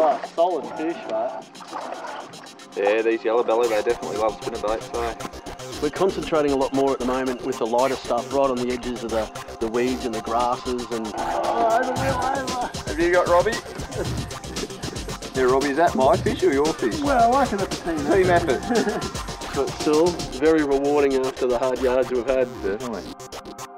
like solid fish, right? Yeah, these yellowbelly, they definitely love spinnerbait, so. We're concentrating a lot more at the moment with the lighter stuff, right on the edges of the weeds and the grasses and... Oh, over. Have you got Robbie? Yeah, Robbie, is that my fish or your fish? Well, I can have a team. Team effort. But still, very rewarding after the hard yards we've had. Definitely.